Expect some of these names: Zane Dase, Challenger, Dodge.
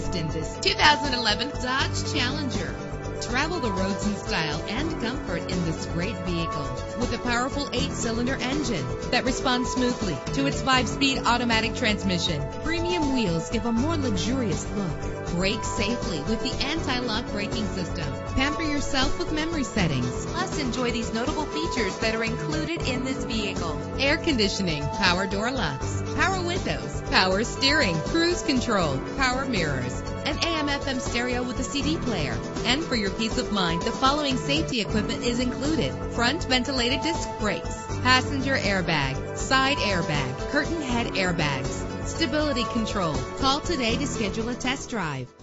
used in this 2011 Dodge Challenger. Travel the roads in style and comfort in this great vehicle with a powerful 8-cylinder engine that responds smoothly to its 5-speed automatic transmission. Premium wheels give a more luxurious look. Brake safely with the anti-lock braking system. Pamper yourself with memory settings. Plus, enjoy these notable features that are included in this vehicle: air conditioning, power door locks, power windows, power steering, cruise control, power mirrors, an AM/FM stereo with a CD player. And for your peace of mind, the following safety equipment is included: front ventilated disc brakes, passenger airbag, side airbag, curtain head airbags, stability control. Call today to schedule a test drive.